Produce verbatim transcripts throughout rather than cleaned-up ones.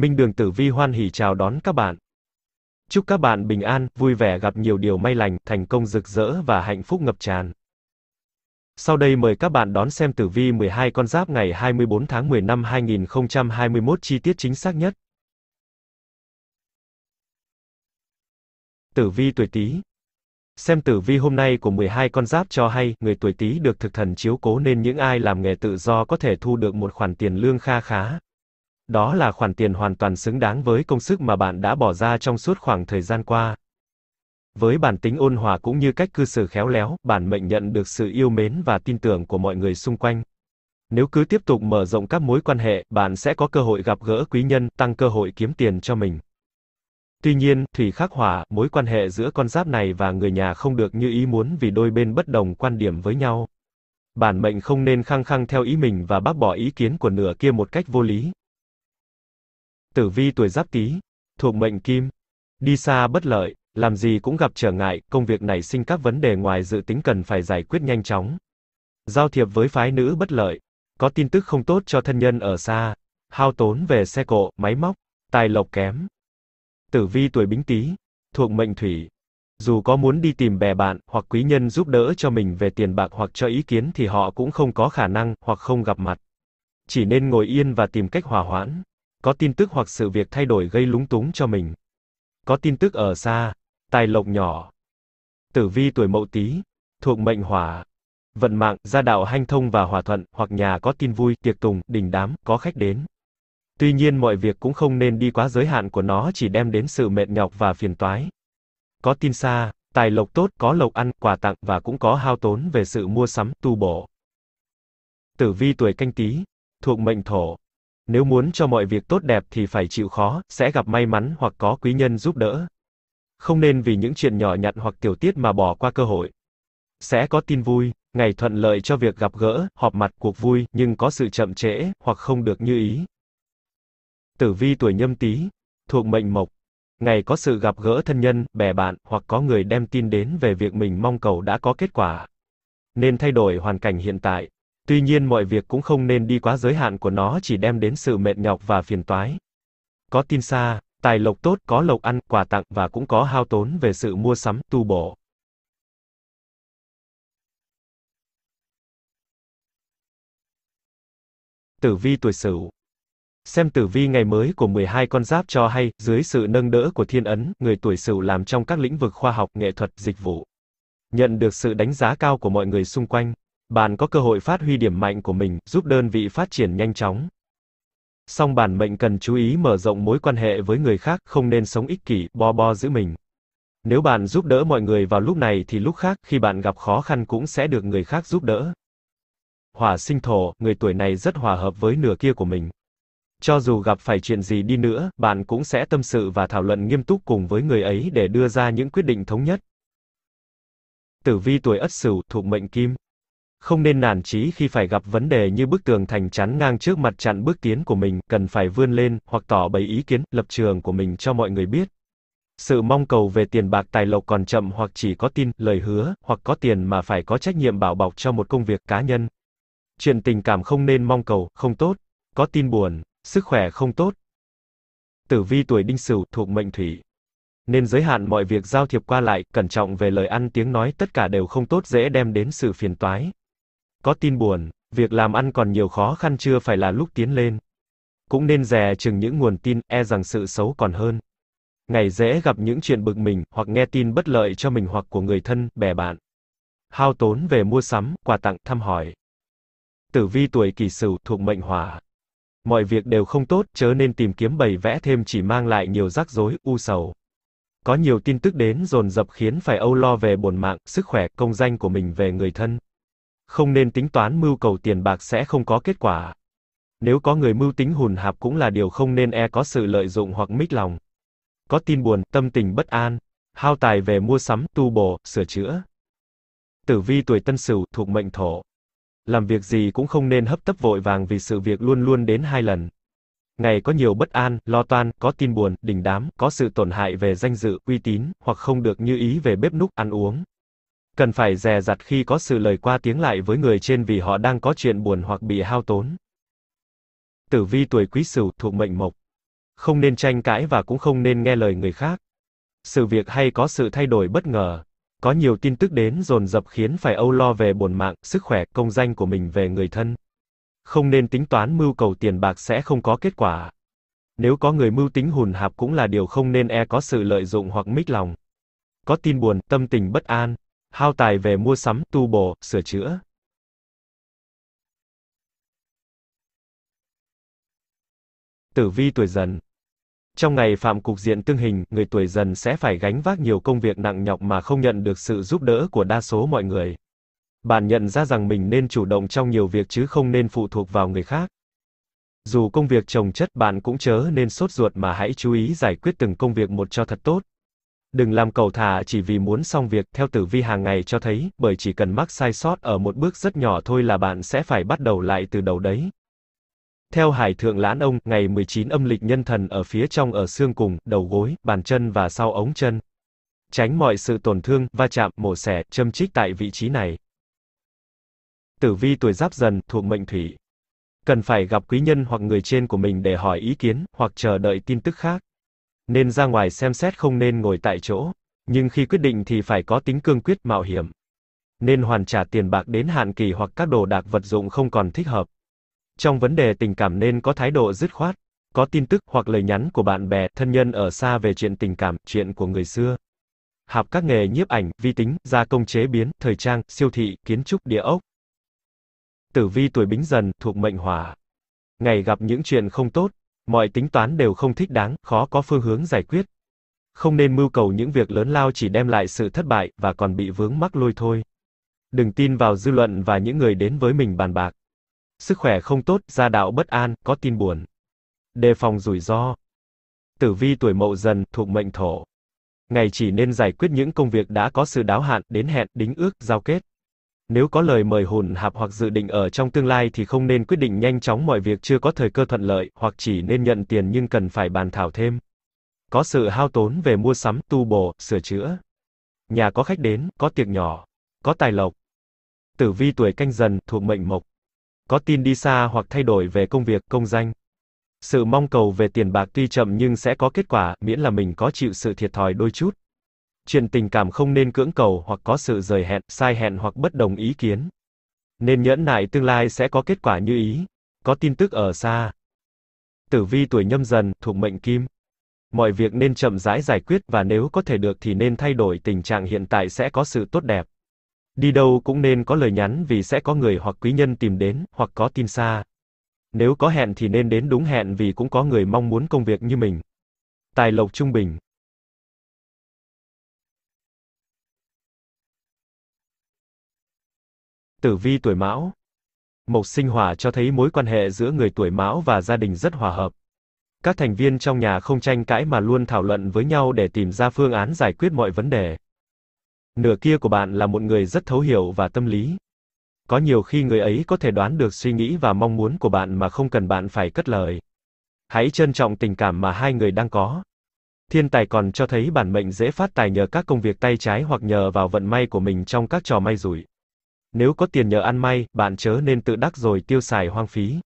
Minh Đường Tử Vi hoan hỉ chào đón các bạn. Chúc các bạn bình an, vui vẻ, gặp nhiều điều may lành, thành công rực rỡ và hạnh phúc ngập tràn. Sau đây mời các bạn đón xem tử vi mười hai con giáp ngày hai mươi bốn tháng mười năm hai nghìn không trăm hai mươi mốt chi tiết chính xác nhất. Tử vi tuổi Tý. Xem tử vi hôm nay của mười hai con giáp cho hay, người tuổi Tý được thực thần chiếu cố nên những ai làm nghề tự do có thể thu được một khoản tiền lương kha khá. Đó là khoản tiền hoàn toàn xứng đáng với công sức mà bạn đã bỏ ra trong suốt khoảng thời gian qua. Với bản tính ôn hòa cũng như cách cư xử khéo léo, bản mệnh nhận được sự yêu mến và tin tưởng của mọi người xung quanh. Nếu cứ tiếp tục mở rộng các mối quan hệ, bạn sẽ có cơ hội gặp gỡ quý nhân, tăng cơ hội kiếm tiền cho mình. Tuy nhiên, thủy khắc hỏa, mối quan hệ giữa con giáp này và người nhà không được như ý muốn vì đôi bên bất đồng quan điểm với nhau. Bản mệnh không nên khăng khăng theo ý mình và bác bỏ ý kiến của nửa kia một cách vô lý. Tử vi tuổi Giáp Tý, thuộc mệnh Kim. Đi xa bất lợi, làm gì cũng gặp trở ngại, công việc nảy sinh các vấn đề ngoài dự tính cần phải giải quyết nhanh chóng. Giao thiệp với phái nữ bất lợi, có tin tức không tốt cho thân nhân ở xa, hao tốn về xe cộ, máy móc, tài lộc kém. Tử vi tuổi Bính Tý, thuộc mệnh Thủy. Dù có muốn đi tìm bè bạn, hoặc quý nhân giúp đỡ cho mình về tiền bạc hoặc cho ý kiến thì họ cũng không có khả năng, hoặc không gặp mặt. Chỉ nên ngồi yên và tìm cách hòa hoãn. Có tin tức hoặc sự việc thay đổi gây lúng túng cho mình. Có tin tức ở xa, tài lộc nhỏ. Tử vi tuổi Mậu Tý, thuộc mệnh Hỏa. Vận mạng, gia đạo hanh thông và hòa thuận, hoặc nhà có tin vui, tiệc tùng, đình đám, có khách đến. Tuy nhiên mọi việc cũng không nên đi quá giới hạn của nó, chỉ đem đến sự mệt nhọc và phiền toái. Có tin xa, tài lộc tốt, có lộc ăn, quà tặng và cũng có hao tốn về sự mua sắm, tu bổ. Tử vi tuổi Canh Tý, thuộc mệnh Thổ. Nếu muốn cho mọi việc tốt đẹp thì phải chịu khó, sẽ gặp may mắn hoặc có quý nhân giúp đỡ. Không nên vì những chuyện nhỏ nhặt hoặc tiểu tiết mà bỏ qua cơ hội. Sẽ có tin vui, ngày thuận lợi cho việc gặp gỡ, họp mặt, cuộc vui, nhưng có sự chậm trễ, hoặc không được như ý. Tử vi tuổi Nhâm Tý, thuộc mệnh Mộc. Ngày có sự gặp gỡ thân nhân, bè bạn, hoặc có người đem tin đến về việc mình mong cầu đã có kết quả. Nên thay đổi hoàn cảnh hiện tại. Tuy nhiên mọi việc cũng không nên đi quá giới hạn của nó, chỉ đem đến sự mệt nhọc và phiền toái. Có tin xa, tài lộc tốt, có lộc ăn, quà tặng và cũng có hao tốn về sự mua sắm, tu bổ. Tử vi tuổi Sửu. Xem tử vi ngày mới của mười hai con giáp cho hay, dưới sự nâng đỡ của thiên ấn, người tuổi Sửu làm trong các lĩnh vực khoa học, nghệ thuật, dịch vụ. Nhận được sự đánh giá cao của mọi người xung quanh. Bạn có cơ hội phát huy điểm mạnh của mình, giúp đơn vị phát triển nhanh chóng. Song bản mệnh cần chú ý mở rộng mối quan hệ với người khác, không nên sống ích kỷ, bo bo giữ mình. Nếu bạn giúp đỡ mọi người vào lúc này thì lúc khác, khi bạn gặp khó khăn cũng sẽ được người khác giúp đỡ. Hỏa sinh Thổ, người tuổi này rất hòa hợp với nửa kia của mình. Cho dù gặp phải chuyện gì đi nữa, bạn cũng sẽ tâm sự và thảo luận nghiêm túc cùng với người ấy để đưa ra những quyết định thống nhất. Tử vi tuổi Ất Sửu, thuộc mệnh Kim. Không nên nản chí khi phải gặp vấn đề như bức tường thành chắn ngang trước mặt chặn bước tiến của mình, cần phải vươn lên, hoặc tỏ bày ý kiến, lập trường của mình cho mọi người biết. Sự mong cầu về tiền bạc tài lộc còn chậm, hoặc chỉ có tin, lời hứa, hoặc có tiền mà phải có trách nhiệm bảo bọc cho một công việc cá nhân. Chuyện tình cảm không nên mong cầu, không tốt, có tin buồn, sức khỏe không tốt. Tử vi tuổi Đinh Sửu, thuộc mệnh Thủy. Nên giới hạn mọi việc giao thiệp qua lại, cẩn trọng về lời ăn tiếng nói, tất cả đều không tốt, dễ đem đến sự phiền toái. Có tin buồn, việc làm ăn còn nhiều khó khăn, chưa phải là lúc tiến lên. Cũng nên dè chừng những nguồn tin, e rằng sự xấu còn hơn. Ngày dễ gặp những chuyện bực mình, hoặc nghe tin bất lợi cho mình hoặc của người thân, bè bạn. Hao tốn về mua sắm, quà tặng, thăm hỏi. Tử vi tuổi Kỷ Sửu, thuộc mệnh Hỏa. Mọi việc đều không tốt, chớ nên tìm kiếm bày vẽ thêm, chỉ mang lại nhiều rắc rối, u sầu. Có nhiều tin tức đến dồn dập khiến phải âu lo về bổn mạng, sức khỏe, công danh của mình, về người thân. Không nên tính toán mưu cầu tiền bạc, sẽ không có kết quả. Nếu có người mưu tính hùn hạp cũng là điều không nên, e có sự lợi dụng hoặc mích lòng. Có tin buồn, tâm tình bất an, hao tài về mua sắm, tu bổ, sửa chữa. Tử vi tuổi Tân Sửu, thuộc mệnh Thổ. Làm việc gì cũng không nên hấp tấp vội vàng vì sự việc luôn luôn đến hai lần. Ngày có nhiều bất an, lo toan, có tin buồn, đình đám, có sự tổn hại về danh dự, uy tín, hoặc không được như ý về bếp núc, ăn uống. Cần phải dè dặt khi có sự lời qua tiếng lại với người trên vì họ đang có chuyện buồn hoặc bị hao tốn. Tử vi tuổi Quý Sửu, thuộc mệnh Mộc. không nên tranh cãi và cũng không nên nghe lời người khác. Sự việc hay có sự thay đổi bất ngờ, có nhiều tin tức đến dồn dập khiến phải âu lo về bổn mạng, sức khỏe, công danh của mình, về người thân. Không nên tính toán mưu cầu tiền bạc sẽ không có kết quả. Nếu có người mưu tính hùn hạp cũng là điều không nên, e có sự lợi dụng hoặc mích lòng. Có tin buồn, tâm tình bất an, hao tài về mua sắm, tu bổ, sửa chữa. Tử vi tuổi Dần. Trong ngày phạm cục diện tương hình, người tuổi Dần sẽ phải gánh vác nhiều công việc nặng nhọc mà không nhận được sự giúp đỡ của đa số mọi người. Bạn nhận ra rằng mình nên chủ động trong nhiều việc chứ không nên phụ thuộc vào người khác. Dù công việc chồng chất, bạn cũng chớ nên sốt ruột mà hãy chú ý giải quyết từng công việc một cho thật tốt. Đừng làm cầu thả chỉ vì muốn xong việc, theo tử vi hàng ngày cho thấy, bởi chỉ cần mắc sai sót ở một bước rất nhỏ thôi là bạn sẽ phải bắt đầu lại từ đầu đấy. Theo Hải Thượng Lãn Ông, ngày mười chín âm lịch Nhân Thần ở phía trong ở xương cùng, đầu gối, bàn chân và sau ống chân. Tránh mọi sự tổn thương, va chạm, mổ xẻ, châm chích tại vị trí này. Tử vi tuổi Giáp Dần, thuộc mệnh Thủy. Cần phải gặp quý nhân hoặc người trên của mình để hỏi ý kiến, hoặc chờ đợi tin tức khác. Nên ra ngoài xem xét, không nên ngồi tại chỗ. Nhưng khi quyết định thì phải có tính cương quyết, mạo hiểm. Nên hoàn trả tiền bạc đến hạn kỳ hoặc các đồ đạc vật dụng không còn thích hợp. Trong vấn đề tình cảm nên có thái độ dứt khoát. Có tin tức hoặc lời nhắn của bạn bè, thân nhân ở xa về chuyện tình cảm, chuyện của người xưa. Học các nghề nhiếp ảnh, vi tính, gia công chế biến, thời trang, siêu thị, kiến trúc, địa ốc. Tử vi tuổi Bính Dần, thuộc mệnh Hỏa. Ngày gặp những chuyện không tốt, mọi tính toán đều không thích đáng, khó có phương hướng giải quyết. Không nên mưu cầu những việc lớn lao chỉ đem lại sự thất bại, và còn bị vướng mắc lôi thôi. Đừng tin vào dư luận và những người đến với mình bàn bạc. Sức khỏe không tốt, gia đạo bất an, có tin buồn. Đề phòng rủi ro. Tử vi tuổi Mậu Dần, thuộc mệnh Thổ. Ngày chỉ nên giải quyết những công việc đã có sự đáo hạn, đến hẹn, đính ước, giao kết. Nếu có lời mời hùn hạp hoặc dự định ở trong tương lai thì không nên quyết định nhanh chóng mọi việc chưa có thời cơ thuận lợi, hoặc chỉ nên nhận tiền nhưng cần phải bàn thảo thêm. Có sự hao tốn về mua sắm, tu bổ, sửa chữa. Nhà có khách đến, có tiệc nhỏ, có tài lộc. Tử vi tuổi Canh Dần, thuộc mệnh Mộc. Có tin đi xa hoặc thay đổi về công việc, công danh. Sự mong cầu về tiền bạc tuy chậm nhưng sẽ có kết quả, miễn là mình có chịu sự thiệt thòi đôi chút. Chuyện tình cảm không nên cưỡng cầu hoặc có sự rời hẹn, sai hẹn hoặc bất đồng ý kiến. Nên nhẫn nại, tương lai sẽ có kết quả như ý. Có tin tức ở xa. Tử vi tuổi Nhâm Dần, thuộc mệnh Kim. Mọi việc nên chậm rãi giải quyết, và nếu có thể được thì nên thay đổi tình trạng hiện tại sẽ có sự tốt đẹp. Đi đâu cũng nên có lời nhắn vì sẽ có người hoặc quý nhân tìm đến, hoặc có tin xa. Nếu có hẹn thì nên đến đúng hẹn vì cũng có người mong muốn công việc như mình. Tài lộc trung bình. Tử vi tuổi Mão. Mộc sinh hỏa cho thấy mối quan hệ giữa người tuổi Mão và gia đình rất hòa hợp. Các thành viên trong nhà không tranh cãi mà luôn thảo luận với nhau để tìm ra phương án giải quyết mọi vấn đề. Nửa kia của bạn là một người rất thấu hiểu và tâm lý. Có nhiều khi người ấy có thể đoán được suy nghĩ và mong muốn của bạn mà không cần bạn phải cất lời. Hãy trân trọng tình cảm mà hai người đang có. Thiên tài còn cho thấy bản mệnh dễ phát tài nhờ các công việc tay trái hoặc nhờ vào vận may của mình trong các trò may rủi. Nếu có tiền nhờ ăn may, bạn chớ nên tự đắc rồi tiêu xài hoang phí.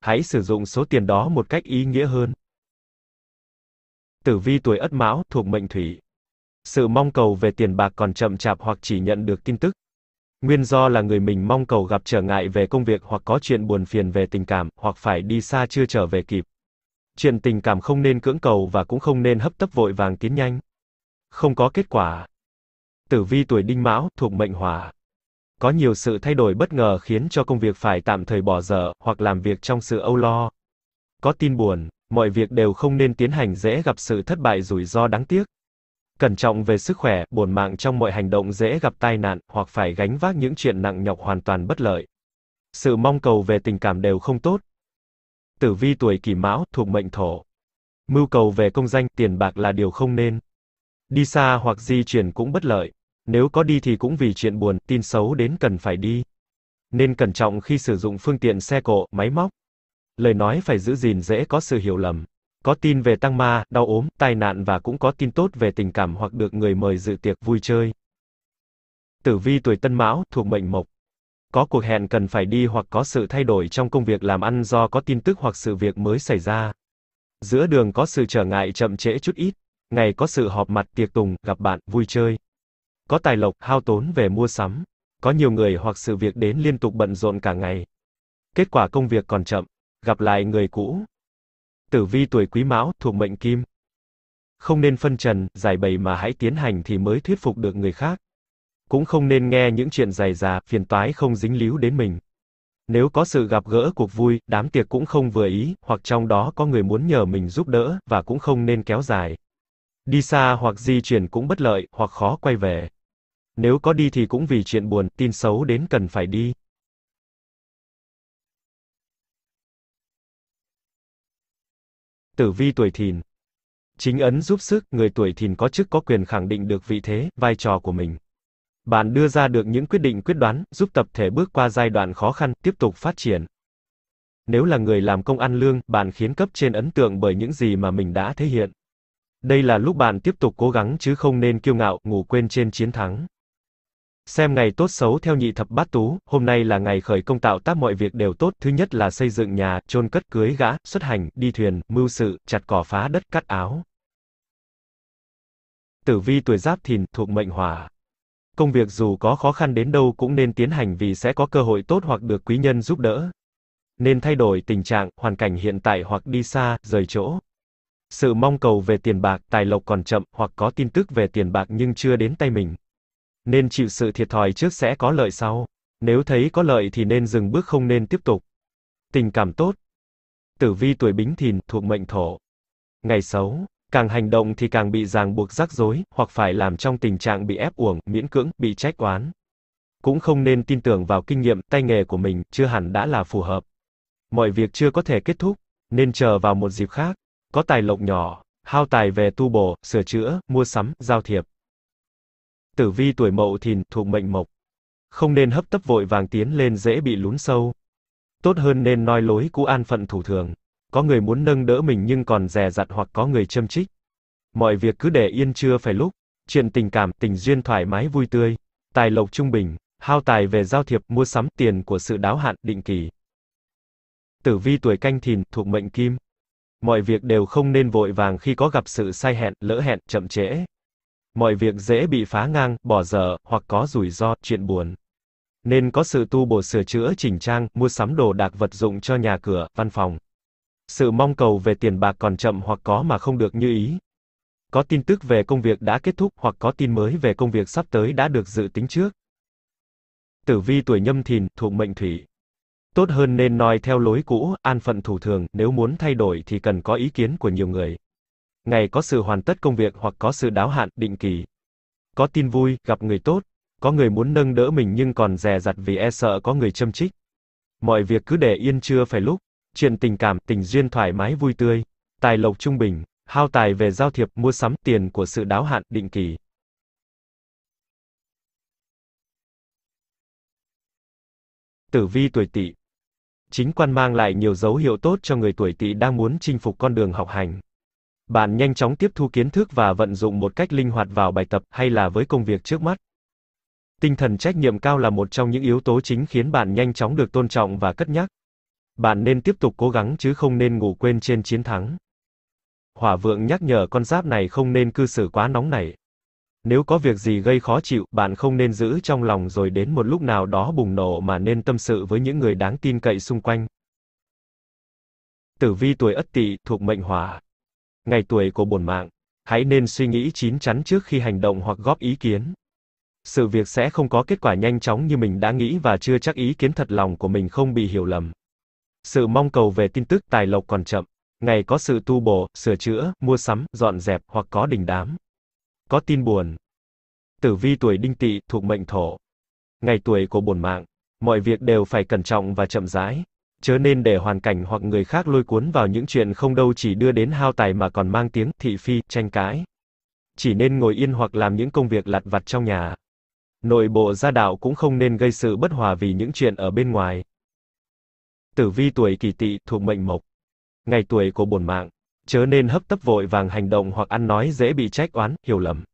Hãy sử dụng số tiền đó một cách ý nghĩa hơn. Tử vi tuổi Ất Mão, thuộc mệnh Thủy. Sự mong cầu về tiền bạc còn chậm chạp hoặc chỉ nhận được tin tức. Nguyên do là người mình mong cầu gặp trở ngại về công việc, hoặc có chuyện buồn phiền về tình cảm, hoặc phải đi xa chưa trở về kịp. Chuyện tình cảm không nên cưỡng cầu và cũng không nên hấp tấp vội vàng tiến nhanh. Không có kết quả. Tử vi tuổi Đinh Mão, thuộc mệnh Hỏa. Có nhiều sự thay đổi bất ngờ khiến cho công việc phải tạm thời bỏ dở, hoặc làm việc trong sự âu lo. Có tin buồn, mọi việc đều không nên tiến hành, dễ gặp sự thất bại rủi ro đáng tiếc. Cẩn trọng về sức khỏe, bổn mạng trong mọi hành động dễ gặp tai nạn, hoặc phải gánh vác những chuyện nặng nhọc hoàn toàn bất lợi. Sự mong cầu về tình cảm đều không tốt. Tử vi tuổi Kỷ Mão, thuộc mệnh Thổ. Mưu cầu về công danh, tiền bạc là điều không nên. Đi xa hoặc di chuyển cũng bất lợi. Nếu có đi thì cũng vì chuyện buồn, tin xấu đến cần phải đi. Nên cẩn trọng khi sử dụng phương tiện xe cộ, máy móc. Lời nói phải giữ gìn, dễ có sự hiểu lầm. Có tin về tăng ma, đau ốm, tai nạn, và cũng có tin tốt về tình cảm hoặc được người mời dự tiệc vui chơi. Tử vi tuổi Tân Mão, thuộc mệnh Mộc. Có cuộc hẹn cần phải đi, hoặc có sự thay đổi trong công việc làm ăn do có tin tức hoặc sự việc mới xảy ra. Giữa đường có sự trở ngại chậm trễ chút ít, ngày có sự họp mặt tiệc tùng, gặp bạn, vui chơi. Có tài lộc, hao tốn về mua sắm. Có nhiều người hoặc sự việc đến liên tục bận rộn cả ngày. Kết quả công việc còn chậm, gặp lại người cũ. Tử vi tuổi Quý Mão, thuộc mệnh Kim. Không nên phân trần, giải bày mà hãy tiến hành thì mới thuyết phục được người khác. Cũng không nên nghe những chuyện rầy rà, phiền toái không dính líu đến mình. Nếu có sự gặp gỡ cuộc vui, đám tiệc cũng không vừa ý, hoặc trong đó có người muốn nhờ mình giúp đỡ, và cũng không nên kéo dài. Đi xa hoặc di chuyển cũng bất lợi, hoặc khó quay về. Nếu có đi thì cũng vì chuyện buồn, tin xấu đến cần phải đi. Tử vi tuổi Thìn. Chính ấn giúp sức, người tuổi Thìn có chức có quyền khẳng định được vị thế, vai trò của mình. Bạn đưa ra được những quyết định quyết đoán, giúp tập thể bước qua giai đoạn khó khăn, tiếp tục phát triển. Nếu là người làm công ăn lương, bạn khiến cấp trên ấn tượng bởi những gì mà mình đã thể hiện. Đây là lúc bạn tiếp tục cố gắng chứ không nên kiêu ngạo, ngủ quên trên chiến thắng. Xem ngày tốt xấu theo nhị thập bát tú, hôm nay là ngày khởi công tạo tác, mọi việc đều tốt. Thứ nhất là xây dựng nhà, chôn cất, cưới gã, xuất hành, đi thuyền, mưu sự, chặt cỏ phá đất, cắt áo. Tử vi tuổi Giáp Thìn, thuộc mệnh Hỏa. Công việc dù có khó khăn đến đâu cũng nên tiến hành vì sẽ có cơ hội tốt hoặc được quý nhân giúp đỡ. Nên thay đổi tình trạng, hoàn cảnh hiện tại hoặc đi xa, rời chỗ. Sự mong cầu về tiền bạc, tài lộc còn chậm, hoặc có tin tức về tiền bạc nhưng chưa đến tay mình. Nên chịu sự thiệt thòi trước sẽ có lợi sau. Nếu thấy có lợi thì nên dừng bước, không nên tiếp tục. Tình cảm tốt. Tử vi tuổi Bính Thìn, thuộc mệnh Thổ. Ngày xấu. Càng hành động thì càng bị ràng buộc rắc rối, hoặc phải làm trong tình trạng bị ép uổng, miễn cưỡng, bị trách oán. Cũng không nên tin tưởng vào kinh nghiệm, tay nghề của mình, chưa hẳn đã là phù hợp. Mọi việc chưa có thể kết thúc, nên chờ vào một dịp khác. Có tài lộc nhỏ, hao tài về tu bổ, sửa chữa, mua sắm, giao thiệp. Tử vi tuổi Mậu Thìn, thuộc mệnh Mộc. Không nên hấp tấp vội vàng tiến lên, dễ bị lún sâu. Tốt hơn nên noi lối cũ, an phận thủ thường. Có người muốn nâng đỡ mình nhưng còn dè dặt, hoặc có người châm trích. Mọi việc cứ để yên chưa phải lúc. Chuyện tình cảm, tình duyên thoải mái vui tươi. Tài lộc trung bình, hao tài về giao thiệp, mua sắm, tiền của sự đáo hạn, định kỳ. Tử vi tuổi Canh Thìn, thuộc mệnh Kim. Mọi việc đều không nên vội vàng khi có gặp sự sai hẹn, lỡ hẹn, chậm trễ. Mọi việc dễ bị phá ngang, bỏ dở, hoặc có rủi ro, chuyện buồn. Nên có sự tu bổ, sửa chữa, chỉnh trang, mua sắm đồ đạc vật dụng cho nhà cửa, văn phòng. Sự mong cầu về tiền bạc còn chậm hoặc có mà không được như ý. Có tin tức về công việc đã kết thúc hoặc có tin mới về công việc sắp tới đã được dự tính trước. Tử vi tuổi Nhâm Thìn, thuộc mệnh Thủy. Tốt hơn nên noi theo lối cũ, an phận thủ thường, nếu muốn thay đổi thì cần có ý kiến của nhiều người. Ngày có sự hoàn tất công việc hoặc có sự đáo hạn, định kỳ. Có tin vui, gặp người tốt. Có người muốn nâng đỡ mình nhưng còn dè dặt vì e sợ có người châm trích. Mọi việc cứ để yên chưa phải lúc. Chuyện tình cảm, tình duyên thoải mái vui tươi. Tài lộc trung bình, hao tài về giao thiệp, mua sắm, tiền của sự đáo hạn, định kỳ. Tử vi tuổi Tỵ. Chính quan mang lại nhiều dấu hiệu tốt cho người tuổi Tỵ đang muốn chinh phục con đường học hành. Bạn nhanh chóng tiếp thu kiến thức và vận dụng một cách linh hoạt vào bài tập hay là với công việc trước mắt. Tinh thần trách nhiệm cao là một trong những yếu tố chính khiến bạn nhanh chóng được tôn trọng và cất nhắc. Bạn nên tiếp tục cố gắng chứ không nên ngủ quên trên chiến thắng. Hỏa vượng nhắc nhở con giáp này không nên cư xử quá nóng nảy. Nếu có việc gì gây khó chịu, bạn không nên giữ trong lòng rồi đến một lúc nào đó bùng nổ mà nên tâm sự với những người đáng tin cậy xung quanh. Tử vi tuổi Ất Tỵ, thuộc mệnh Hỏa. Ngày tuổi của bổn mạng, hãy nên suy nghĩ chín chắn trước khi hành động hoặc góp ý kiến. Sự việc sẽ không có kết quả nhanh chóng như mình đã nghĩ và chưa chắc ý kiến thật lòng của mình không bị hiểu lầm. Sự mong cầu về tin tức, tài lộc còn chậm. Ngày có sự tu bổ, sửa chữa, mua sắm, dọn dẹp hoặc có đình đám. Có tin buồn. Tử vi tuổi Đinh Tỵ, thuộc mệnh Thổ. Ngày tuổi của bổn mạng, mọi việc đều phải cẩn trọng và chậm rãi. Chớ nên để hoàn cảnh hoặc người khác lôi cuốn vào những chuyện không đâu chỉ đưa đến hao tài mà còn mang tiếng thị phi, tranh cãi. Chỉ nên ngồi yên hoặc làm những công việc lặt vặt trong nhà. Nội bộ gia đạo cũng không nên gây sự bất hòa vì những chuyện ở bên ngoài. Tử vi tuổi Kỷ Tỵ, thuộc mệnh Mộc. Ngày tuổi của bổn mạng, chớ nên hấp tấp vội vàng hành động hoặc ăn nói dễ bị trách oán, hiểu lầm.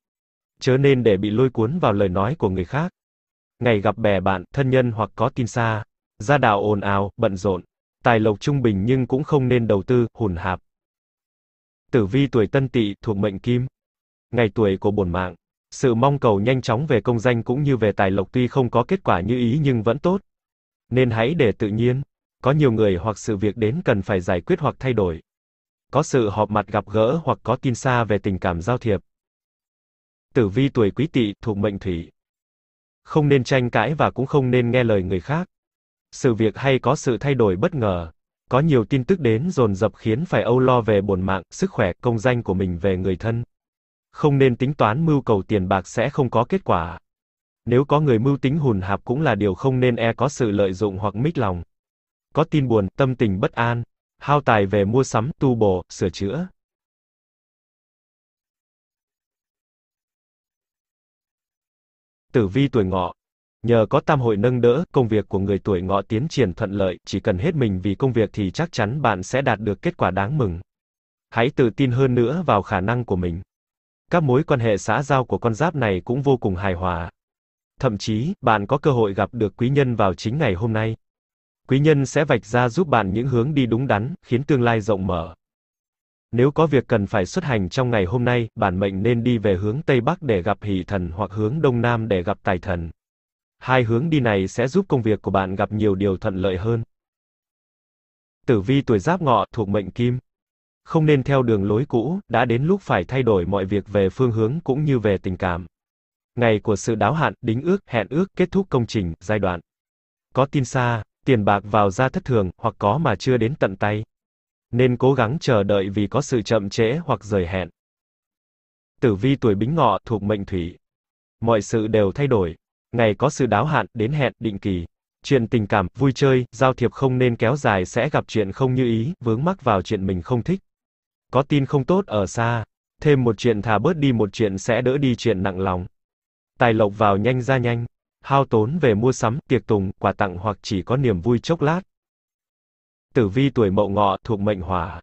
Chớ nên để bị lôi cuốn vào lời nói của người khác. Ngày gặp bè bạn, thân nhân hoặc có tin xa. Gia đạo ồn ào, bận rộn. Tài lộc trung bình nhưng cũng không nên đầu tư, hùn hạp. Tử vi tuổi Tân Tỵ thuộc mệnh Kim. Ngày tuổi của bổn mạng. Sự mong cầu nhanh chóng về công danh cũng như về tài lộc tuy không có kết quả như ý nhưng vẫn tốt. Nên hãy để tự nhiên. Có nhiều người hoặc sự việc đến cần phải giải quyết hoặc thay đổi. Có sự họp mặt gặp gỡ hoặc có tin xa về tình cảm giao thiệp. Tử vi tuổi Quý Tỵ thuộc mệnh Thủy. Không nên tranh cãi và cũng không nên nghe lời người khác. Sự việc hay có sự thay đổi bất ngờ. Có nhiều tin tức đến dồn dập khiến phải âu lo về bổn mạng, sức khỏe, công danh của mình về người thân. Không nên tính toán mưu cầu tiền bạc sẽ không có kết quả. Nếu có người mưu tính hùn hạp cũng là điều không nên e có sự lợi dụng hoặc mích lòng. Có tin buồn, tâm tình bất an, hao tài về mua sắm, tu bổ, sửa chữa. Tử vi tuổi Ngọ. Nhờ có tam hội nâng đỡ, công việc của người tuổi Ngọ tiến triển thuận lợi, chỉ cần hết mình vì công việc thì chắc chắn bạn sẽ đạt được kết quả đáng mừng. Hãy tự tin hơn nữa vào khả năng của mình. Các mối quan hệ xã giao của con giáp này cũng vô cùng hài hòa. Thậm chí, bạn có cơ hội gặp được quý nhân vào chính ngày hôm nay. Quý nhân sẽ vạch ra giúp bạn những hướng đi đúng đắn, khiến tương lai rộng mở. Nếu có việc cần phải xuất hành trong ngày hôm nay, bản mệnh nên đi về hướng Tây Bắc để gặp Hỷ Thần hoặc hướng Đông Nam để gặp Tài Thần. Hai hướng đi này sẽ giúp công việc của bạn gặp nhiều điều thuận lợi hơn. Tử vi tuổi Giáp Ngọ thuộc mệnh Kim. Không nên theo đường lối cũ, đã đến lúc phải thay đổi mọi việc về phương hướng cũng như về tình cảm. Ngày của sự đáo hạn, đính ước, hẹn ước, kết thúc công trình, giai đoạn. Có tin xa, tiền bạc vào ra thất thường, hoặc có mà chưa đến tận tay. Nên cố gắng chờ đợi vì có sự chậm trễ hoặc rời hẹn. Tử vi tuổi Bính Ngọ thuộc mệnh Thủy. Mọi sự đều thay đổi. Ngày có sự đáo hạn, đến hẹn, định kỳ. Chuyện tình cảm, vui chơi, giao thiệp không nên kéo dài sẽ gặp chuyện không như ý, vướng mắc vào chuyện mình không thích. Có tin không tốt ở xa. Thêm một chuyện thà bớt đi một chuyện sẽ đỡ đi chuyện nặng lòng. Tài lộc vào nhanh ra nhanh. Hao tốn về mua sắm, tiệc tùng, quà tặng hoặc chỉ có niềm vui chốc lát. Tử vi tuổi Mậu Ngọ thuộc mệnh Hỏa.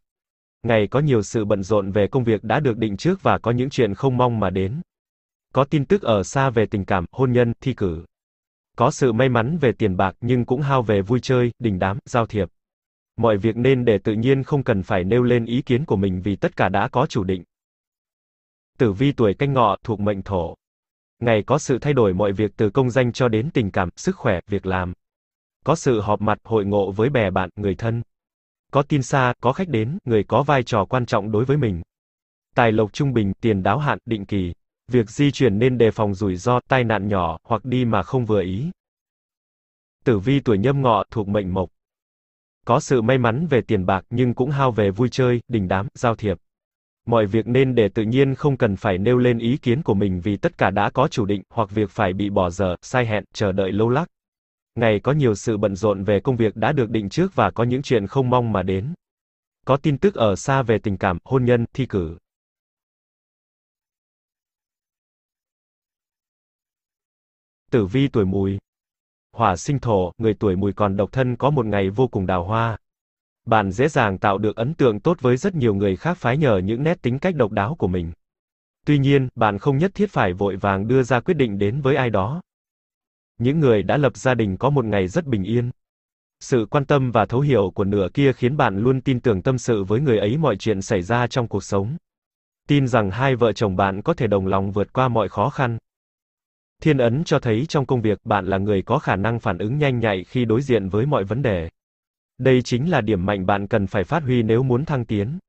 Ngày có nhiều sự bận rộn về công việc đã được định trước và có những chuyện không mong mà đến. Có tin tức ở xa về tình cảm, hôn nhân, thi cử. Có sự may mắn về tiền bạc nhưng cũng hao về vui chơi, đình đám, giao thiệp. Mọi việc nên để tự nhiên không cần phải nêu lên ý kiến của mình vì tất cả đã có chủ định. Tử vi tuổi Canh Ngọ thuộc mệnh Thổ. Ngày có sự thay đổi mọi việc từ công danh cho đến tình cảm, sức khỏe, việc làm. Có sự họp mặt, hội ngộ với bè bạn, người thân. Có tin xa, có khách đến, người có vai trò quan trọng đối với mình. Tài lộc trung bình, tiền đáo hạn, định kỳ. Việc di chuyển nên đề phòng rủi ro, tai nạn nhỏ, hoặc đi mà không vừa ý. Tử vi tuổi Nhâm Ngọ thuộc mệnh Mộc. Có sự may mắn về tiền bạc nhưng cũng hao về vui chơi, đình đám, giao thiệp. Mọi việc nên để tự nhiên không cần phải nêu lên ý kiến của mình vì tất cả đã có chủ định, hoặc việc phải bị bỏ dở, sai hẹn, chờ đợi lâu lắc. Ngày có nhiều sự bận rộn về công việc đã được định trước và có những chuyện không mong mà đến. Có tin tức ở xa về tình cảm, hôn nhân, thi cử. Tử vi tuổi Mùi. Hỏa sinh Thổ, người tuổi Mùi còn độc thân có một ngày vô cùng đào hoa. Bạn dễ dàng tạo được ấn tượng tốt với rất nhiều người khác phái nhờ những nét tính cách độc đáo của mình. Tuy nhiên, bạn không nhất thiết phải vội vàng đưa ra quyết định đến với ai đó. Những người đã lập gia đình có một ngày rất bình yên. Sự quan tâm và thấu hiểu của nửa kia khiến bạn luôn tin tưởng tâm sự với người ấy mọi chuyện xảy ra trong cuộc sống. Tin rằng hai vợ chồng bạn có thể đồng lòng vượt qua mọi khó khăn. Thiên ấn cho thấy trong công việc bạn là người có khả năng phản ứng nhanh nhạy khi đối diện với mọi vấn đề. Đây chính là điểm mạnh bạn cần phải phát huy nếu muốn thăng tiến.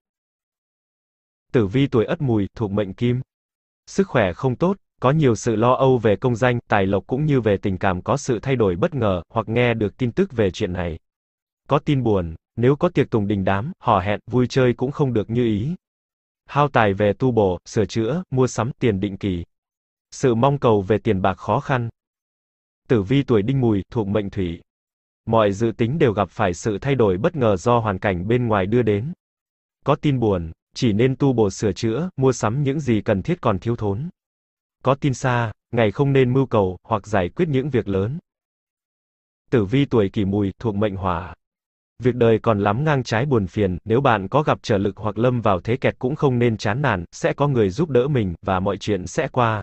Tử vi tuổi Ất Mùi thuộc mệnh Kim. Sức khỏe không tốt, có nhiều sự lo âu về công danh, tài lộc cũng như về tình cảm có sự thay đổi bất ngờ, hoặc nghe được tin tức về chuyện này. Có tin buồn, nếu có tiệc tùng đình đám, hò hẹn, vui chơi cũng không được như ý. Hao tài về tu bổ, sửa chữa, mua sắm, tiền định kỳ. Sự mong cầu về tiền bạc khó khăn. Tử vi tuổi Đinh Mùi thuộc mệnh Thủy. Mọi dự tính đều gặp phải sự thay đổi bất ngờ do hoàn cảnh bên ngoài đưa đến. Có tin buồn, chỉ nên tu bổ sửa chữa, mua sắm những gì cần thiết còn thiếu thốn. Có tin xa, ngày không nên mưu cầu, hoặc giải quyết những việc lớn. Tử vi tuổi Kỷ Mùi thuộc mệnh Hỏa. Việc đời còn lắm ngang trái buồn phiền, nếu bạn có gặp trở lực hoặc lâm vào thế kẹt cũng không nên chán nản, sẽ có người giúp đỡ mình, và mọi chuyện sẽ qua.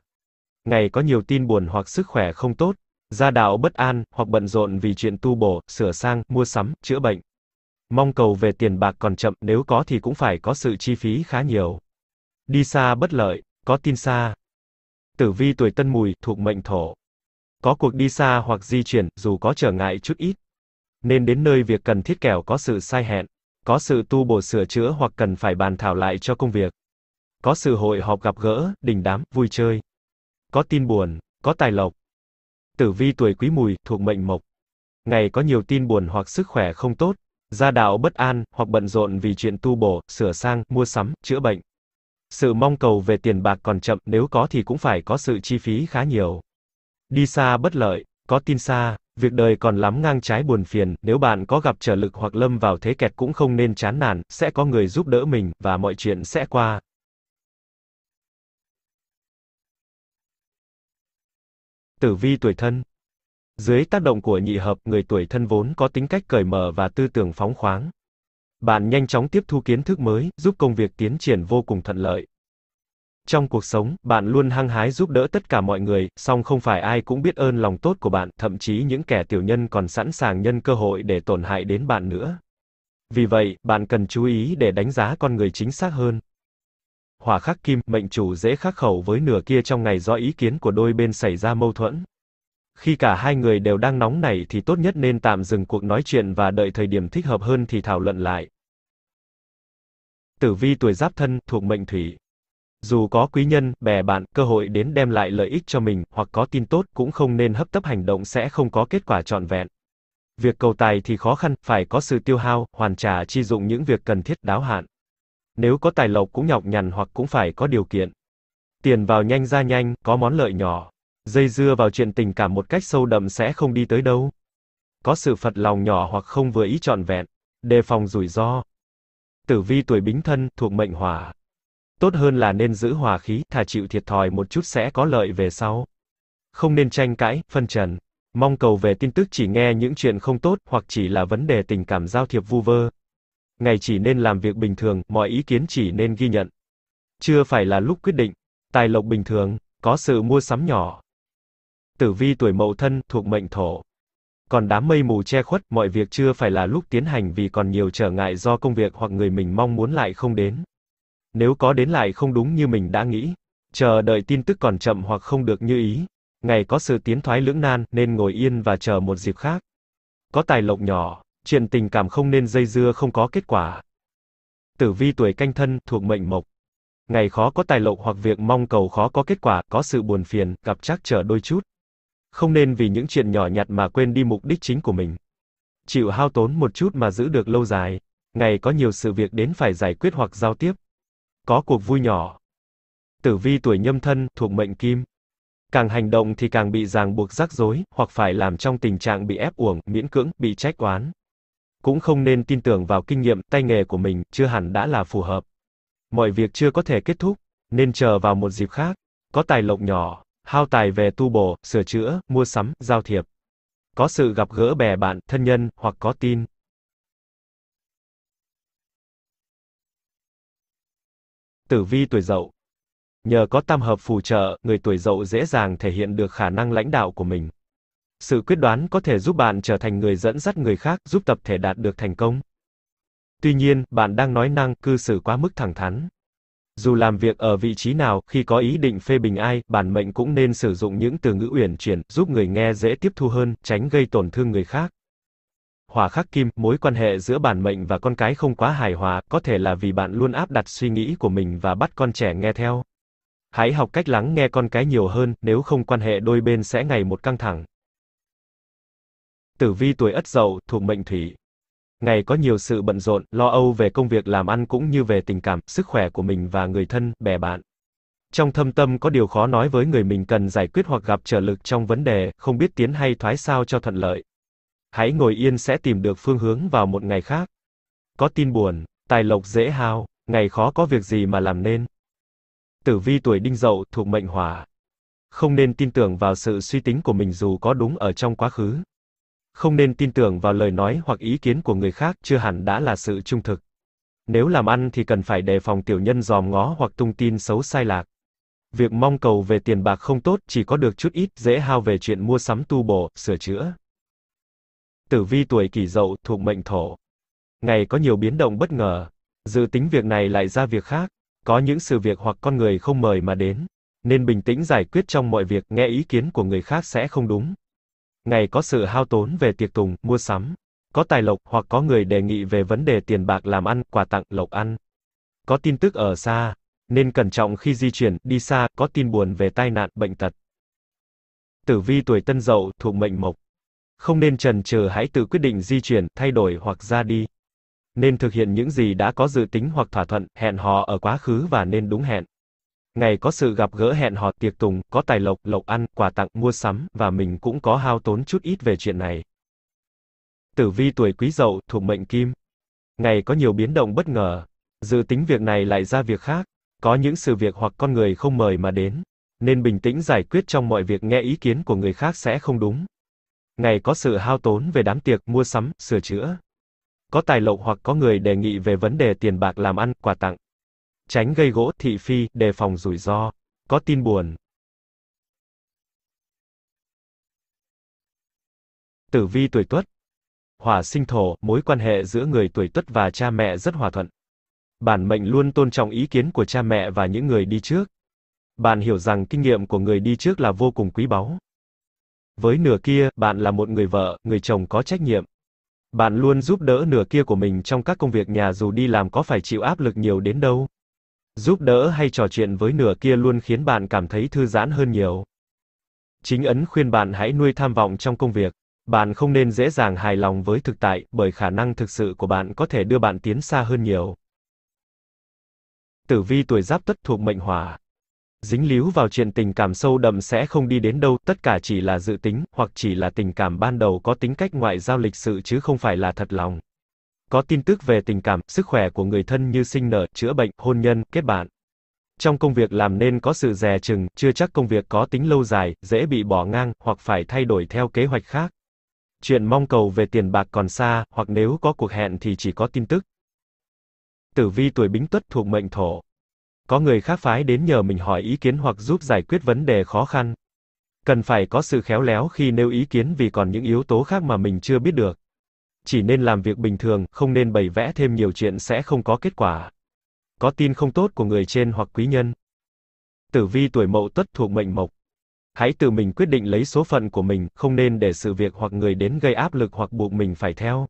Ngày có nhiều tin buồn hoặc sức khỏe không tốt. Gia đạo bất an, hoặc bận rộn vì chuyện tu bổ, sửa sang, mua sắm, chữa bệnh. mong cầu về tiền bạc còn chậm, nếu có thì cũng phải có sự chi phí khá nhiều. Đi xa bất lợi, có tin xa. Tử vi tuổi Tân Mùi, thuộc mệnh Thổ. Có cuộc đi xa hoặc di chuyển, dù có trở ngại chút ít. Nên đến nơi việc cần thiết kẻo có sự sai hẹn, có sự tu bổ sửa chữa hoặc cần phải bàn thảo lại cho công việc. Có sự hội họp gặp gỡ, đình đám, vui chơi. Có tin buồn, có tài lộc. Tử vi tuổi Quý Mùi, thuộc mệnh Mộc. Ngày có nhiều tin buồn hoặc sức khỏe không tốt, gia đạo bất an, hoặc bận rộn vì chuyện tu bổ, sửa sang, mua sắm, chữa bệnh. Sự mong cầu về tiền bạc còn chậm, nếu có thì cũng phải có sự chi phí khá nhiều. Đi xa bất lợi, có tin xa, việc đời còn lắm ngang trái buồn phiền, nếu bạn có gặp trở lực hoặc lâm vào thế kẹt cũng không nên chán nản, sẽ có người giúp đỡ mình, và mọi chuyện sẽ qua. Tử vi tuổi Thân. Dưới tác động của nhị hợp, người tuổi Thân vốn có tính cách cởi mở và tư tưởng phóng khoáng. Bạn nhanh chóng tiếp thu kiến thức mới, giúp công việc tiến triển vô cùng thuận lợi. Trong cuộc sống, bạn luôn hăng hái giúp đỡ tất cả mọi người, song không phải ai cũng biết ơn lòng tốt của bạn, thậm chí những kẻ tiểu nhân còn sẵn sàng nhân cơ hội để tổn hại đến bạn nữa. Vì vậy, bạn cần chú ý để đánh giá con người chính xác hơn. Hỏa khắc kim, mệnh chủ dễ khắc khẩu với nửa kia trong ngày do ý kiến của đôi bên xảy ra mâu thuẫn. Khi cả hai người đều đang nóng nảy thì tốt nhất nên tạm dừng cuộc nói chuyện và đợi thời điểm thích hợp hơn thì thảo luận lại. Tử vi tuổi Giáp Thân, thuộc mệnh Thủy. Dù có quý nhân, bè bạn, cơ hội đến đem lại lợi ích cho mình, hoặc có tin tốt, cũng không nên hấp tấp hành động, sẽ không có kết quả trọn vẹn. Việc cầu tài thì khó khăn, phải có sự tiêu hao, hoàn trả chi dụng những việc cần thiết, đáo hạn. Nếu có tài lộc cũng nhọc nhằn hoặc cũng phải có điều kiện. Tiền vào nhanh ra nhanh, có món lợi nhỏ. Dây dưa vào chuyện tình cảm một cách sâu đậm sẽ không đi tới đâu. Có sự phật lòng nhỏ hoặc không vừa ý trọn vẹn. Đề phòng rủi ro. Tử vi tuổi Bính Thân, thuộc mệnh Hỏa. Tốt hơn là nên giữ hòa khí, thà chịu thiệt thòi một chút sẽ có lợi về sau. Không nên tranh cãi, phân trần. Mong cầu về tin tức, chỉ nghe những chuyện không tốt, hoặc chỉ là vấn đề tình cảm giao thiệp vu vơ. Ngày chỉ nên làm việc bình thường, mọi ý kiến chỉ nên ghi nhận. Chưa phải là lúc quyết định. Tài lộc bình thường, có sự mua sắm nhỏ. Tử vi tuổi Mậu Thân, thuộc mệnh Thổ. Còn đám mây mù che khuất, mọi việc chưa phải là lúc tiến hành vì còn nhiều trở ngại do công việc hoặc người mình mong muốn lại không đến. Nếu có đến lại không đúng như mình đã nghĩ, chờ đợi tin tức còn chậm hoặc không được như ý. Ngày có sự tiến thoái lưỡng nan, nên ngồi yên và chờ một dịp khác. Có tài lộc nhỏ, chuyện tình cảm không nên dây dưa không có kết quả. Tử vi tuổi Canh Thân, thuộc mệnh Mộc. Ngày khó có tài lộc hoặc việc mong cầu khó có kết quả, có sự buồn phiền, gặp trắc trở đôi chút. Không nên vì những chuyện nhỏ nhặt mà quên đi mục đích chính của mình. Chịu hao tốn một chút mà giữ được lâu dài. Ngày có nhiều sự việc đến phải giải quyết hoặc giao tiếp. Có cuộc vui nhỏ. Tử vi tuổi Nhâm Thân, thuộc mệnh Kim. Càng hành động thì càng bị ràng buộc rắc rối, hoặc phải làm trong tình trạng bị ép uổng, miễn cưỡng, bị trách oán. Cũng không nên tin tưởng vào kinh nghiệm, tay nghề của mình, chưa hẳn đã là phù hợp. Mọi việc chưa có thể kết thúc, nên chờ vào một dịp khác. Có tài lộc nhỏ. Hao tài về tu bổ, sửa chữa, mua sắm, giao thiệp. Có sự gặp gỡ bè bạn, thân nhân, hoặc có tin. Tử vi tuổi Dậu. Nhờ có tam hợp phù trợ, người tuổi Dậu dễ dàng thể hiện được khả năng lãnh đạo của mình. Sự quyết đoán có thể giúp bạn trở thành người dẫn dắt người khác, giúp tập thể đạt được thành công. Tuy nhiên, bạn đang nói năng, cư xử quá mức thẳng thắn. Dù làm việc ở vị trí nào, khi có ý định phê bình ai, bản mệnh cũng nên sử dụng những từ ngữ uyển chuyển, giúp người nghe dễ tiếp thu hơn, tránh gây tổn thương người khác. Hỏa khắc kim, mối quan hệ giữa bản mệnh và con cái không quá hài hòa, có thể là vì bạn luôn áp đặt suy nghĩ của mình và bắt con trẻ nghe theo. Hãy học cách lắng nghe con cái nhiều hơn, nếu không quan hệ đôi bên sẽ ngày một căng thẳng. Tử vi tuổi Ất Dậu, thuộc mệnh Thủy. Ngày có nhiều sự bận rộn, lo âu về công việc làm ăn cũng như về tình cảm, sức khỏe của mình và người thân, bè bạn. Trong thâm tâm có điều khó nói với người mình cần giải quyết hoặc gặp trở lực trong vấn đề, không biết tiến hay thoái sao cho thuận lợi. Hãy ngồi yên sẽ tìm được phương hướng vào một ngày khác. Có tin buồn, tài lộc dễ hao, ngày khó có việc gì mà làm nên. Tử vi tuổi Đinh Dậu, thuộc mệnh Hỏa. Không nên tin tưởng vào sự suy tính của mình dù có đúng ở trong quá khứ. Không nên tin tưởng vào lời nói hoặc ý kiến của người khác, chưa hẳn đã là sự trung thực. Nếu làm ăn thì cần phải đề phòng tiểu nhân dòm ngó hoặc tung tin xấu sai lạc. Việc mong cầu về tiền bạc không tốt, chỉ có được chút ít, dễ hao về chuyện mua sắm tu bổ, sửa chữa. Tử vi tuổi Kỷ Dậu, thuộc mệnh Thổ. ngày có nhiều biến động bất ngờ, dự tính việc này lại ra việc khác, có những sự việc hoặc con người không mời mà đến, nên bình tĩnh giải quyết trong mọi việc, nghe ý kiến của người khác sẽ không đúng. Ngày có sự hao tốn về tiệc tùng, mua sắm, có tài lộc hoặc có người đề nghị về vấn đề tiền bạc, làm ăn, quà tặng, lộc ăn. Có tin tức ở xa, nên cẩn trọng khi di chuyển, đi xa, có tin buồn về tai nạn, bệnh tật. Tử vi tuổi Tân Dậu thuộc mệnh Mộc. Không nên chần chừ, hãy tự quyết định di chuyển, thay đổi hoặc ra đi. Nên thực hiện những gì đã có dự tính hoặc thỏa thuận, hẹn hò ở quá khứ và nên đúng hẹn. Ngày có sự gặp gỡ, hẹn hò, tiệc tùng, có tài lộc, lộc ăn, quà tặng, mua sắm, và mình cũng có hao tốn chút ít về chuyện này. Tử vi tuổi Quý Dậu thuộc mệnh Kim. Ngày có nhiều biến động bất ngờ, dự tính việc này lại ra việc khác, có những sự việc hoặc con người không mời mà đến, nên bình tĩnh giải quyết trong mọi việc, nghe ý kiến của người khác sẽ không đúng. Ngày có sự hao tốn về đám tiệc, mua sắm, sửa chữa. Có tài lộc hoặc có người đề nghị về vấn đề tiền bạc, làm ăn, quà tặng. Tránh gây gỗ, thị phi, đề phòng rủi ro. Có tin buồn. Tử vi tuổi Tuất. Hỏa sinh Thổ, mối quan hệ giữa người tuổi Tuất và cha mẹ rất hòa thuận. Bản mệnh luôn tôn trọng ý kiến của cha mẹ và những người đi trước. Bạn hiểu rằng kinh nghiệm của người đi trước là vô cùng quý báu. Với nửa kia, bạn là một người vợ, người chồng có trách nhiệm. Bạn luôn giúp đỡ nửa kia của mình trong các công việc nhà, dù đi làm có phải chịu áp lực nhiều đến đâu. Giúp đỡ hay trò chuyện với nửa kia luôn khiến bạn cảm thấy thư giãn hơn nhiều. Chính ấn khuyên bạn hãy nuôi tham vọng trong công việc. Bạn không nên dễ dàng hài lòng với thực tại, bởi khả năng thực sự của bạn có thể đưa bạn tiến xa hơn nhiều. Tử vi tuổi Giáp Tuất thuộc mệnh Hỏa. Dính líu vào chuyện tình cảm sâu đậm sẽ không đi đến đâu, tất cả chỉ là dự tính, hoặc chỉ là tình cảm ban đầu, có tính cách ngoại giao, lịch sự chứ không phải là thật lòng. Có tin tức về tình cảm, sức khỏe của người thân như sinh nở, chữa bệnh, hôn nhân, kết bạn. Trong công việc làm nên có sự dè chừng, chưa chắc công việc có tính lâu dài, dễ bị bỏ ngang, hoặc phải thay đổi theo kế hoạch khác. Chuyện mong cầu về tiền bạc còn xa, hoặc nếu có cuộc hẹn thì chỉ có tin tức. Tử vi tuổi Bính Tuất thuộc mệnh Thổ. Có người khác phái đến nhờ mình hỏi ý kiến hoặc giúp giải quyết vấn đề khó khăn. Cần phải có sự khéo léo khi nêu ý kiến, vì còn những yếu tố khác mà mình chưa biết được. Chỉ nên làm việc bình thường, không nên bày vẽ thêm nhiều chuyện sẽ không có kết quả. Có tin không tốt của người trên hoặc quý nhân. Tử vi tuổi Mậu Tuất thuộc mệnh Mộc. Hãy tự mình quyết định lấy số phận của mình, không nên để sự việc hoặc người đến gây áp lực hoặc buộc mình phải theo.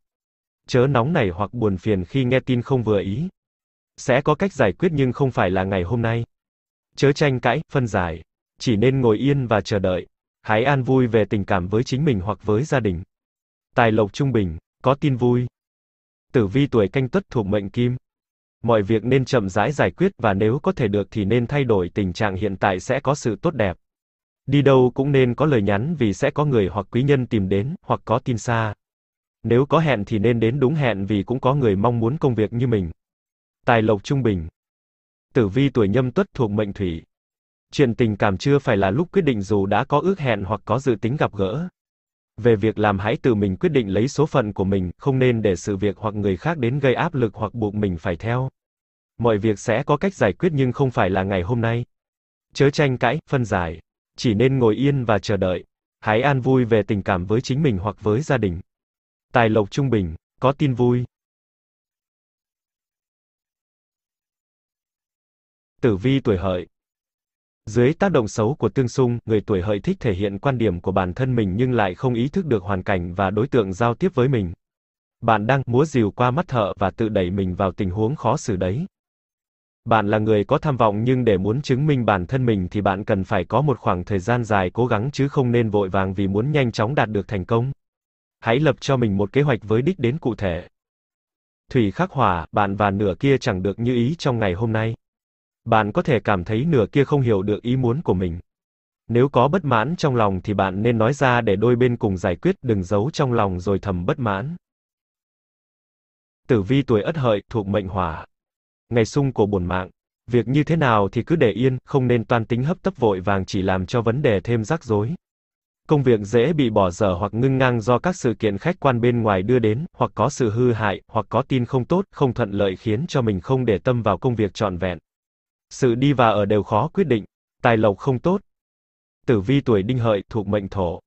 Chớ nóng nảy hoặc buồn phiền khi nghe tin không vừa ý. Sẽ có cách giải quyết nhưng không phải là ngày hôm nay. Chớ tranh cãi, phân giải. Chỉ nên ngồi yên và chờ đợi. Hãy an vui về tình cảm với chính mình hoặc với gia đình. Tài lộc trung bình, có tin vui. Tử vi tuổi Canh Tuất thuộc mệnh Kim. Mọi việc nên chậm rãi giải quyết, và nếu có thể được thì nên thay đổi tình trạng hiện tại sẽ có sự tốt đẹp. Đi đâu cũng nên có lời nhắn, vì sẽ có người hoặc quý nhân tìm đến, hoặc có tin xa. Nếu có hẹn thì nên đến đúng hẹn, vì cũng có người mong muốn công việc như mình. Tài lộc trung bình. Tử vi tuổi Nhâm Tuất thuộc mệnh Thủy. Chuyện tình cảm chưa phải là lúc quyết định, dù đã có ước hẹn hoặc có dự tính gặp gỡ. Về việc làm hãy tự mình quyết định lấy số phận của mình, không nên để sự việc hoặc người khác đến gây áp lực hoặc buộc mình phải theo. Mọi việc sẽ có cách giải quyết nhưng không phải là ngày hôm nay. Chớ tranh cãi, phân giải. Chỉ nên ngồi yên và chờ đợi. Hãy an vui về tình cảm với chính mình hoặc với gia đình. Tài lộc trung bình, có tin vui. Tử vi tuổi Hợi. Dưới tác động xấu của tương xung, người tuổi Hợi thích thể hiện quan điểm của bản thân mình nhưng lại không ý thức được hoàn cảnh và đối tượng giao tiếp với mình. Bạn đang múa rìu qua mắt thợ và tự đẩy mình vào tình huống khó xử đấy. Bạn là người có tham vọng nhưng để muốn chứng minh bản thân mình thì bạn cần phải có một khoảng thời gian dài cố gắng, chứ không nên vội vàng vì muốn nhanh chóng đạt được thành công. Hãy lập cho mình một kế hoạch với đích đến cụ thể. Thủy khắc Hỏa, bạn và nửa kia chẳng được như ý trong ngày hôm nay. Bạn có thể cảm thấy nửa kia không hiểu được ý muốn của mình. Nếu có bất mãn trong lòng thì bạn nên nói ra để đôi bên cùng giải quyết, đừng giấu trong lòng rồi thầm bất mãn. Tử vi tuổi Ất Hợi thuộc mệnh Hỏa. Ngày xung của bổn mạng. Việc như thế nào thì cứ để yên, không nên toan tính hấp tấp vội vàng, chỉ làm cho vấn đề thêm rắc rối. Công việc dễ bị bỏ dở hoặc ngưng ngang do các sự kiện khách quan bên ngoài đưa đến, hoặc có sự hư hại, hoặc có tin không tốt, không thuận lợi khiến cho mình không để tâm vào công việc trọn vẹn. Sự đi và ở đều khó quyết định. Tài lộc không tốt. Tử vi tuổi Đinh Hợi thuộc mệnh Thổ.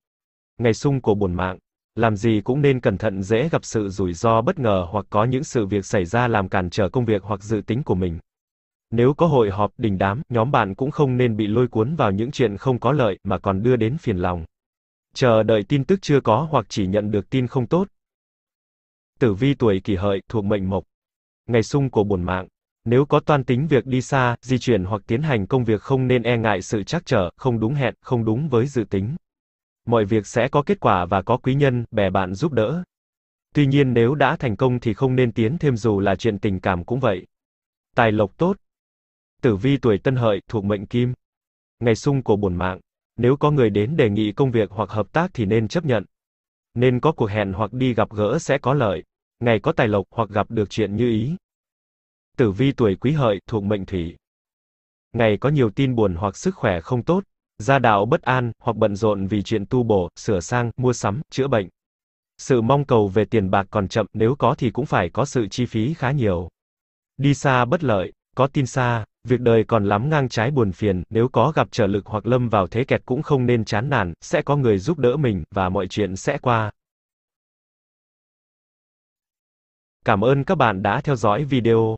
Ngày xung của bổn mạng. Làm gì cũng nên cẩn thận, dễ gặp sự rủi ro bất ngờ hoặc có những sự việc xảy ra làm cản trở công việc hoặc dự tính của mình. Nếu có hội họp, đình đám, nhóm bạn cũng không nên bị lôi cuốn vào những chuyện không có lợi mà còn đưa đến phiền lòng. Chờ đợi tin tức chưa có hoặc chỉ nhận được tin không tốt. Tử vi tuổi Kỷ Hợi thuộc mệnh mộc. Ngày xung của bổn mạng. Nếu có toan tính việc đi xa, di chuyển hoặc tiến hành công việc không nên e ngại sự trắc trở, không đúng hẹn, không đúng với dự tính. Mọi việc sẽ có kết quả và có quý nhân, bè bạn giúp đỡ. Tuy nhiên nếu đã thành công thì không nên tiến thêm, dù là chuyện tình cảm cũng vậy. Tài lộc tốt. Tử vi tuổi Tân Hợi thuộc mệnh kim. Ngày xung của bổn mạng. Nếu có người đến đề nghị công việc hoặc hợp tác thì nên chấp nhận. Nên có cuộc hẹn hoặc đi gặp gỡ sẽ có lợi. Ngày có tài lộc hoặc gặp được chuyện như ý. Tử vi tuổi Quý Hợi thuộc mệnh thủy. Ngày có nhiều tin buồn hoặc sức khỏe không tốt, gia đạo bất an, hoặc bận rộn vì chuyện tu bổ, sửa sang, mua sắm, chữa bệnh. Sự mong cầu về tiền bạc còn chậm, nếu có thì cũng phải có sự chi phí khá nhiều. Đi xa bất lợi, có tin xa, việc đời còn lắm ngang trái buồn phiền, nếu có gặp trở lực hoặc lâm vào thế kẹt cũng không nên chán nản, sẽ có người giúp đỡ mình, và mọi chuyện sẽ qua. Cảm ơn các bạn đã theo dõi video.